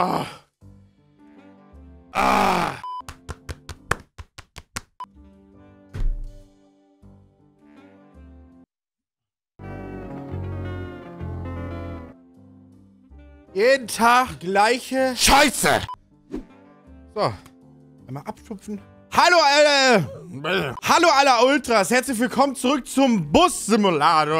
Oh. Ah! Jeden Tag gleiche Scheiße! So. Einmal abschupfen. Hallo, hallo aller Ultras, herzlich willkommen zurück zum Bus-Simulator.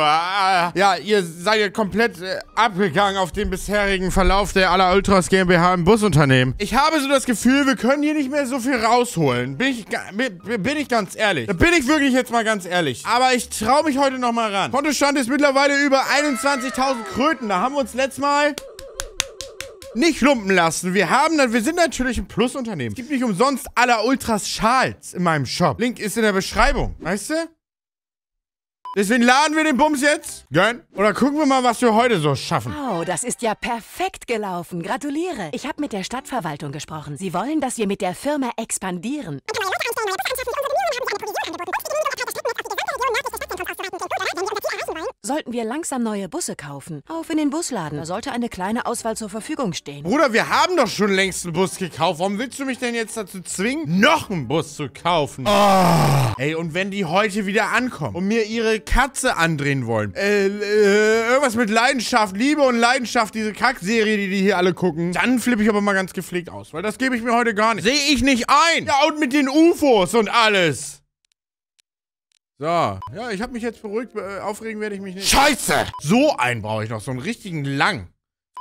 Ja, ihr seid ja komplett abgegangen auf den bisherigen Verlauf der Aller Ultras GmbH im Busunternehmen. Ich habe so das Gefühl, wir können hier nicht mehr so viel rausholen. Bin ich ganz ehrlich. Da bin ich wirklich jetzt mal ganz ehrlich. Aber ich traue mich heute nochmal ran. Kontostand ist mittlerweile über 21.000 Kröten. Da haben wir uns letztes Mal nicht lumpen lassen. Wir sind natürlich ein Plusunternehmen. Es gibt nicht umsonst Aller Ultras Schals in meinem Shop. Link ist in der Beschreibung. Weißt du? Deswegen laden wir den Bums jetzt. Gönn. Oder gucken wir mal, was wir heute so schaffen. Wow, das ist ja perfekt gelaufen. Gratuliere. Ich habe mit der Stadtverwaltung gesprochen. Sie wollen, dass wir mit der Firma expandieren. Sollten wir langsam neue Busse kaufen? Auf in den Busladen. Da sollte eine kleine Auswahl zur Verfügung stehen. Bruder, wir haben doch schon längst einen Bus gekauft. Warum willst du mich denn jetzt dazu zwingen, noch einen Bus zu kaufen? Oh. Ey, und wenn die heute wieder ankommen und mir ihre Katze andrehen wollen? Irgendwas mit Leidenschaft, Liebe und Leidenschaft, diese Kackserie, die hier alle gucken. Dann flippe ich aber mal ganz gepflegt aus, weil das gebe ich mir heute gar nicht. Sehe ich nicht ein. Ja, und mit den UFOs und alles. So, ja, ich habe mich jetzt beruhigt, aufregen werde ich mich nicht. Scheiße! So einen brauche ich noch, so einen richtigen lang.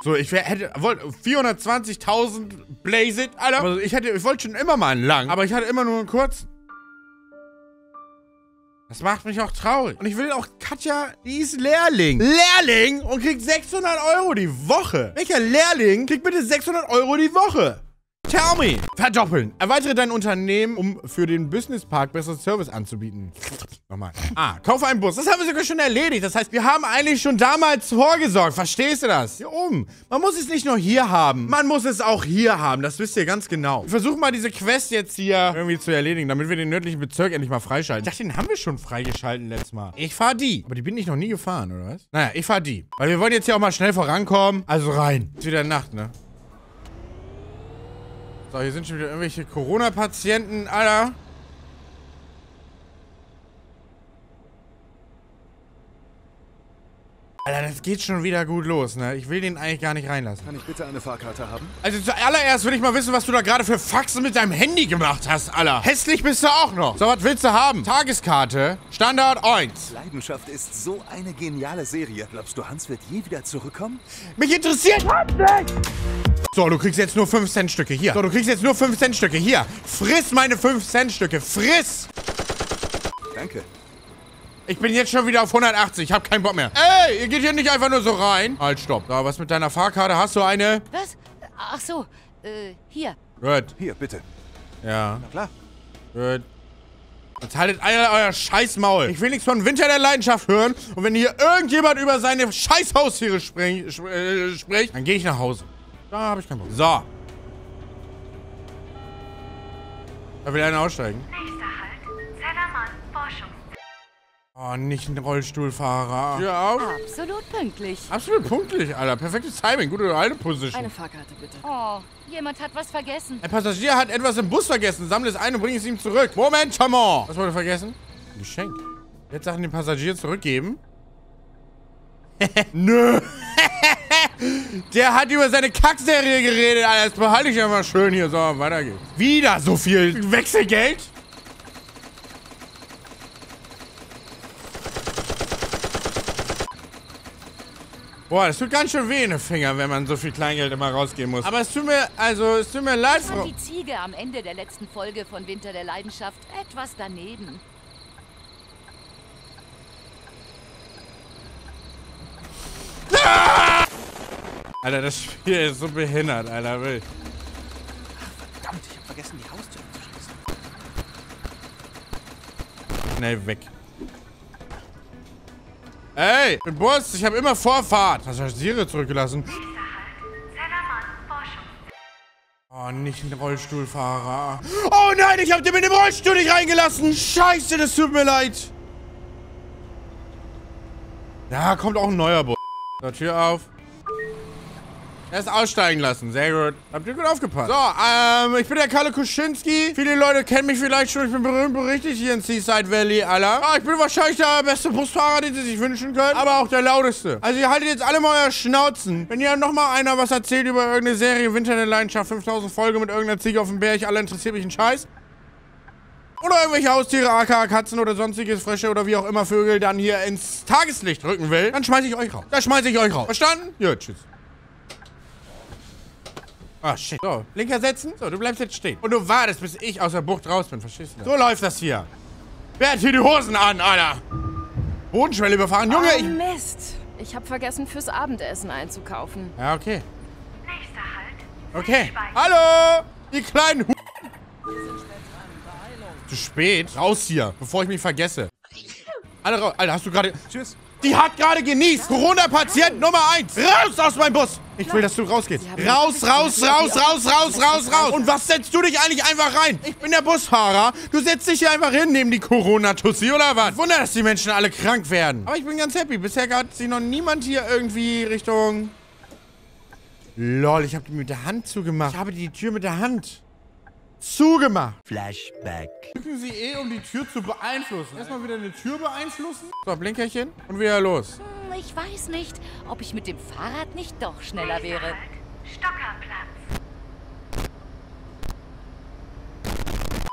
So, ich hätte, wollte 420.000 Blaze it, Alter. Also ich wollte schon immer mal einen lang, aber ich hatte immer nur einen kurzen. Das macht mich auch traurig. Und ich will auch Katja, die ist Lehrling. Lehrling? Und kriegt 600 Euro die Woche. Welcher Lehrling kriegt bitte 600 Euro die Woche? Tell me. Verdoppeln. Erweitere dein Unternehmen, um für den Business Park besseren Service anzubieten. Nochmal. Ah, kaufe einen Bus. Das haben wir sogar schon erledigt. Das heißt, wir haben eigentlich schon damals vorgesorgt. Verstehst du das? Hier oben. Man muss es nicht nur hier haben. Man muss es auch hier haben. Das wisst ihr ganz genau. Wir versuchen mal diese Quest jetzt hier irgendwie zu erledigen, damit wir den nördlichen Bezirk endlich mal freischalten. Ich dachte, den haben wir schon freigeschalten letztes Mal. Ich fahre die. Aber die bin ich noch nie gefahren, oder was? Naja, ich fahre die. Weil wir wollen jetzt hier auch mal schnell vorankommen. Also rein. Ist wieder Nacht, ne? So, hier sind schon wieder irgendwelche Corona-Patienten, Alter. Alter, das geht schon wieder gut los, ne? Ich will den eigentlich gar nicht reinlassen. Kann ich bitte eine Fahrkarte haben? Also zuallererst will ich mal wissen, was du da gerade für Faxen mit deinem Handy gemacht hast, Alter. Hässlich bist du auch noch. So, was willst du haben? Tageskarte, Standard 1. Leidenschaft ist so eine geniale Serie. Glaubst du, Hans wird je wieder zurückkommen? Mich interessiert... So, du kriegst jetzt nur 5 Cent Stücke hier. So, du kriegst jetzt nur 5 Cent Stücke hier. Friss meine 5 Cent Stücke. Friss! Danke. Ich bin jetzt schon wieder auf 180. Ich hab keinen Bock mehr. Ey, ihr geht hier nicht einfach nur so rein. Halt, stopp. So, was mit deiner Fahrkarte? Hast du eine? Was? Ach so. Hier. Gut. Hier, bitte. Ja. Na klar. Gut. Jetzt haltet alle euer Scheißmaul. Ich will nichts von Winter der Leidenschaft hören. Und wenn hier irgendjemand über seine Scheißhaustiere spricht, dann gehe ich nach Hause. Da habe ich keinen Bock. So. Da will einer aussteigen. Nächster Halt. Zellermann, Forschung. Oh, nicht ein Rollstuhlfahrer. Ja, auf. Absolut pünktlich. Absolut pünktlich, Alter. Perfektes Timing. Gute Halteposition. Eine Fahrkarte, bitte. Oh, jemand hat was vergessen. Ein Passagier hat etwas im Bus vergessen. Sammle es ein und bring es ihm zurück. Moment, come on. Was wurde vergessen? Ein Geschenk. Jetzt Sachen dem Passagier zurückgeben. Nö. Der hat über seine Kackserie geredet, Alter. Das behalte ich ja mal schön hier. So, weiter geht's. Wieder so viel Wechselgeld? Boah, das tut ganz schön weh in den Finger, wenn man so viel Kleingeld immer rausgeben muss. Aber es tut mir leid, Frau. Die Ziege am Ende der letzten Folge von Winter der Leidenschaft etwas daneben. Ah! Alter, das Spiel ist so behindert, Alter. Will. Ach, verdammt, ich hab vergessen, die Haustür abzuschließen. Schnell weg. Ey, ich bin Bus, ich hab immer Vorfahrt. Hast du die Tiere zurückgelassen? Oh, nicht ein Rollstuhlfahrer. Oh nein, ich hab den mit dem Rollstuhl nicht reingelassen. Scheiße, das tut mir leid. Da kommt auch ein neuer Bus. So, Tür auf. Erst aussteigen lassen. Sehr gut. Habt ihr gut aufgepasst. So, ich bin der Kalle Kuschinski. Viele Leute kennen mich vielleicht schon. Ich bin berühmt berüchtigt hier in Seaside Valley, Alter. Ich bin wahrscheinlich der beste Busfahrer, den sie sich wünschen können. Aber auch der lauteste. Also ihr haltet jetzt alle mal euer Schnauzen. Wenn hier nochmal einer was erzählt über irgendeine Serie, Winter der Leidenschaft, 5000 Folge mit irgendeiner Ziege auf dem Berg, alle interessiert mich einen Scheiß. Oder irgendwelche Haustiere, aka Katzen oder sonstiges, Frösche oder wie auch immer Vögel dann hier ins Tageslicht rücken will, dann schmeiße ich euch raus. Da schmeiße ich euch raus. Verstanden? Ja, tschüss. Ah, shit. So, linker setzen. So, du bleibst jetzt stehen. Und du wartest, bis ich aus der Bucht raus bin. Verstehst du das? So läuft das hier. Wer hat hier die Hosen an, Alter? Bodenschwelle überfahren. Junge, ich... Oh, Mist. Ich hab vergessen, fürs Abendessen einzukaufen. Ja, okay. Nächster Halt. Okay. Hallo, die kleinen... Zu spät. Raus hier, bevor ich mich vergesse. Alle raus. Alter, hast du gerade... Tschüss. Die hat gerade genießt. Corona-Patient Nummer 1. Raus aus meinem Bus. Ich will, dass du rausgehst. Raus, raus, raus, raus, raus, raus, raus. Und was setzt du dich eigentlich einfach rein? Ich bin der Busfahrer. Du setzt dich hier einfach hin, neben die Corona-Tussi, oder was? Wunder, dass die Menschen alle krank werden. Aber ich bin ganz happy. Bisher hat sich noch niemand hier irgendwie Richtung... Lol, ich habe die mit der Hand zugemacht. Ich habe die Tür mit der Hand zugemacht. Flashback. Drücken Sie E, um die Tür zu beeinflussen. Erstmal wieder eine Tür beeinflussen. So, Blinkerchen. Und wieder los. Hm, ich weiß nicht, ob ich mit dem Fahrrad nicht doch schneller wäre. Stockerplatz.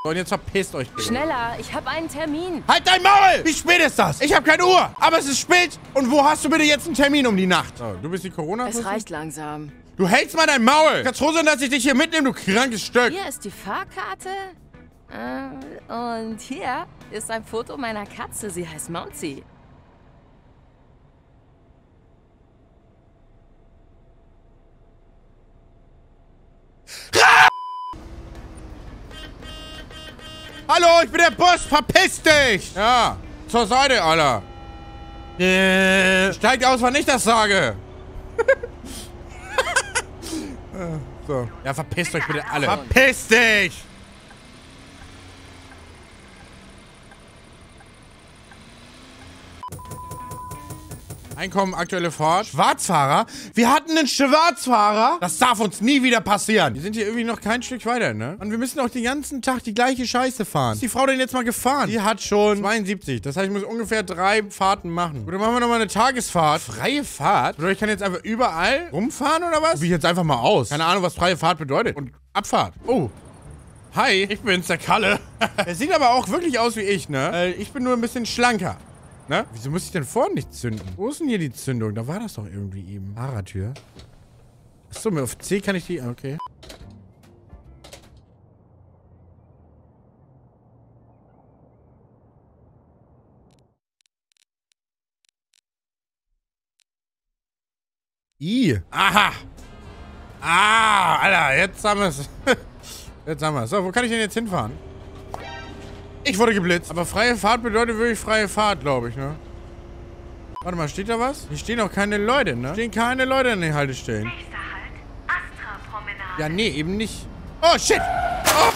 So, und jetzt verpisst euch bitte. Schneller, ich habe einen Termin. Halt dein Maul! Wie spät ist das? Ich habe keine Uhr, aber es ist spät. Und wo hast du bitte jetzt einen Termin um die Nacht? So, du bist die Corona-Tussi? Es reicht langsam. Du hältst mal dein Maul! Du kannst froh sein, dass ich dich hier mitnehme, du krankes Stück! Hier ist die Fahrkarte. Und hier ist ein Foto meiner Katze. Sie heißt Mounty. Hallo, ich bin der Bus! Verpiss dich! Ja, zur Seite, Alter. Steigt aus, wann ich das sage. So. Ja, verpisst euch bitte alle. Verpiss dich! Einkommen, aktuelle Fahrt. Schwarzfahrer? Wir hatten einen Schwarzfahrer? Das darf uns nie wieder passieren. Wir sind hier irgendwie noch kein Stück weiter, ne? Und wir müssen auch den ganzen Tag die gleiche Scheiße fahren. Ist die Frau denn jetzt mal gefahren? Die hat schon 72. Das heißt, ich muss ungefähr 3 Fahrten machen. Gut, dann machen wir nochmal eine Tagesfahrt. Freie Fahrt? Oder ich kann jetzt einfach überall rumfahren, oder was? Probier ich jetzt einfach mal aus. Keine Ahnung, was freie Fahrt bedeutet. Und Abfahrt. Oh. Hi. Ich bin's, der Kalle. Er sieht aber auch wirklich aus wie ich, ne? Ich bin nur ein bisschen schlanker. Ne? Wieso muss ich denn vorne nicht zünden? Wo ist denn hier die Zündung? Da war das doch irgendwie eben. Fahrradtür. Achso, mir auf C kann ich die... Okay. I. Aha. Ah, Alter, jetzt haben wir es. Jetzt haben wir es. So, wo kann ich denn jetzt hinfahren? Ich wurde geblitzt. Aber freie Fahrt bedeutet wirklich freie Fahrt, glaube ich, ne? Warte mal, steht da was? Hier stehen auch keine Leute, ne? Stehen keine Leute an den Haltestellen. Nächster Halt, Astra Promenade. Ja, nee, eben nicht. Oh, shit! Oh.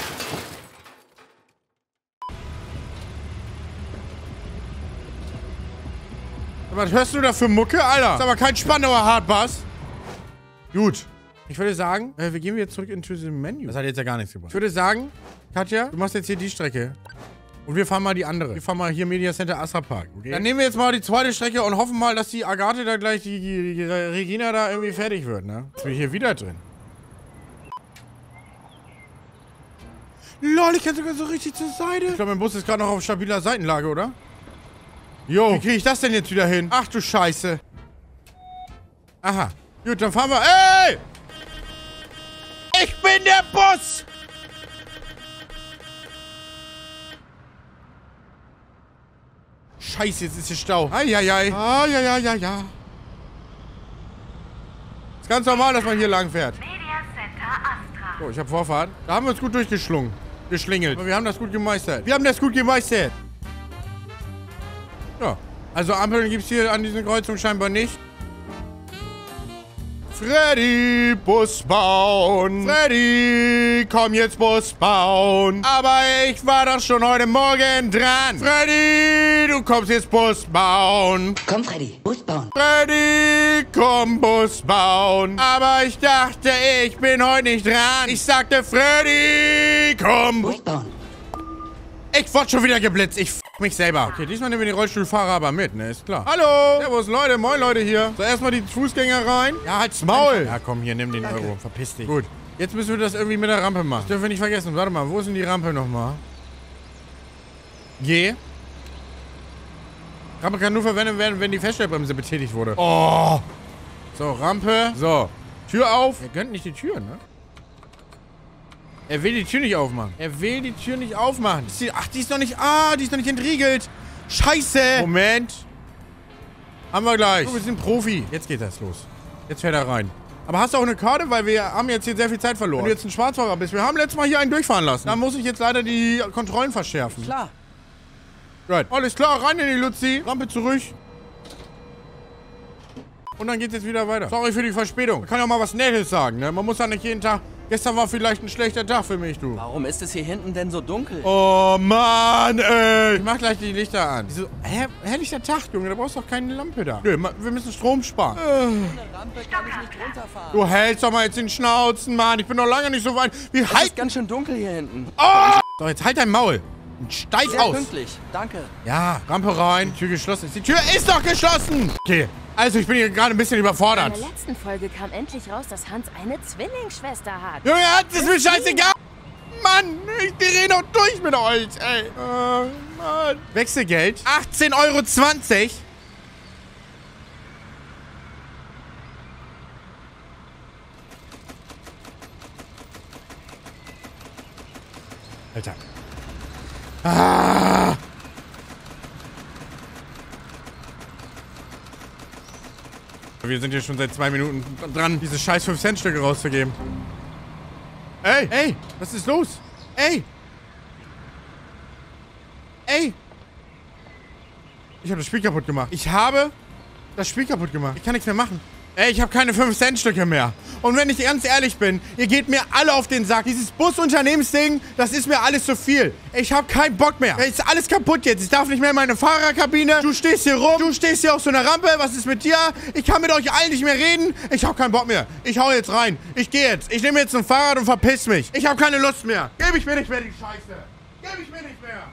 Was hörst du da für Mucke, Alter? Ist aber kein Spandauer Hardbass. Gut. Ich würde sagen, wir gehen wieder zurück into the Menü. Das hat jetzt ja gar nichts gebracht. Ich würde sagen, Katja, du machst jetzt hier die Strecke. Und wir fahren mal die andere. Wir fahren mal hier Media Center Assa Park. Okay. Dann nehmen wir jetzt mal die zweite Strecke und hoffen mal, dass die Agathe da gleich, die Regina da irgendwie fertig wird, ne? Jetzt bin ich hier wieder drin. Lol, ich kann sogar so richtig zur Seite. Ich glaube, mein Bus ist gerade noch auf stabiler Seitenlage, oder? Jo, wie kriege ich das denn jetzt wieder hin? Ach du Scheiße. Aha. Gut, dann fahren wir... Ey! Ich bin der Bus! Scheiße, jetzt ist hier Stau. Eieiei. Ja. Ist ganz normal, dass man hier lang fährt. Media Center Astra. So, ich habe Vorfahrt. Da haben wir uns gut durchgeschlungen. Geschlingelt. Aber wir haben das gut gemeistert. Ja. Also Ampeln gibt es hier an diesen Kreuzungen scheinbar nicht. Freddy, Bus bauen. Freddy, komm jetzt Bus bauen. Aber ich war doch schon heute Morgen dran. Freddy, du kommst jetzt Bus bauen. Komm, Freddy, Bus bauen. Freddy, komm Bus bauen. Aber ich dachte, ich bin heute nicht dran. Ich sagte, Freddy, komm. Bus bauen. Ich wurde schon wieder geblitzt. Ich f*** mich selber. Okay, diesmal nehmen wir den Rollstuhlfahrer aber mit, ne? Ist klar. Hallo. Servus, Leute. Moin, Leute hier. So, erstmal die Fußgänger rein. Ja, halt's Maul. Ja, komm, hier, nimm den Euro. Verpiss dich. Gut. Jetzt müssen wir das irgendwie mit der Rampe machen. Das dürfen wir nicht vergessen. Warte mal, wo ist denn die Rampe nochmal? G. Rampe kann nur verwendet werden, wenn die Feststellbremse betätigt wurde. Oh. So, Rampe. So. Tür auf. Ihr könnt nicht die Tür, ne? Er will die Tür nicht aufmachen. Er will die Tür nicht aufmachen. Ach, die ist noch nicht... Ah, die ist noch nicht entriegelt. Scheiße. Moment. Haben wir gleich. So, wir sind Profi. Jetzt geht das los. Jetzt fährt er rein. Aber hast du auch eine Karte? Weil wir haben jetzt hier sehr viel Zeit verloren. Wenn du jetzt ein Schwarzfahrer bist. Wir haben letztes Mal hier einen durchfahren lassen. Da muss ich jetzt leider die Kontrollen verschärfen. Klar. Right. Alles klar, rein in die Luzi. Rampe zurück. Und dann geht's jetzt wieder weiter. Sorry für die Verspätung. Man kann ja mal was Nettes sagen, ne? Man muss ja nicht jeden Tag... Gestern war vielleicht ein schlechter Tag für mich, du. Warum ist es hier hinten denn so dunkel? Oh, Mann, ey. Ich mach gleich die Lichter an. So, herrlicher Tag, Junge. Da brauchst du doch keine Lampe da. Nö, wir müssen Strom sparen. Ohne Rampe kann ich nicht runterfahren. Du hältst doch mal jetzt den Schnauzen, Mann. Ich bin noch lange nicht so weit. Wie heißt... Es ist ganz schön dunkel hier hinten. Oh! So, jetzt halt dein Maul. Und steig aus. Pünktlich, danke. Ja, Rampe rein. Die Tür geschlossen ist. Die Tür ist doch geschlossen. Okay. Also, ich bin hier gerade ein bisschen überfordert. In der letzten Folge kam endlich raus, dass Hans eine Zwillingsschwester hat. Junge, Hans, ist mir scheißegal. Mann, ich drehe noch durch mit euch, ey. Mann. Wechselgeld. 18,20 Euro. Alter. Ah. Wir sind hier schon seit 2 Minuten dran, diese scheiß 5-Cent-Stücke rauszugeben. Ey! Ey! Was ist los? Ey! Ey! Ich habe das Spiel kaputt gemacht. Ich habe das Spiel kaputt gemacht. Ich kann nichts mehr machen. Ey, ich habe keine 5-Cent-Stücke mehr. Und wenn ich ganz ehrlich bin, ihr geht mir alle auf den Sack. Dieses Busunternehmensding, das ist mir alles zu viel. Ich habe keinen Bock mehr. Ist alles kaputt jetzt. Ich darf nicht mehr in meine Fahrerkabine. Du stehst hier rum. Du stehst hier auf so einer Rampe. Was ist mit dir? Ich kann mit euch allen nicht mehr reden. Ich habe keinen Bock mehr. Ich hau jetzt rein. Ich gehe jetzt. Ich nehme jetzt ein Fahrrad und verpiss mich. Ich habe keine Lust mehr. Gebe ich mir nicht mehr die Scheiße. Gebe ich mir nicht mehr.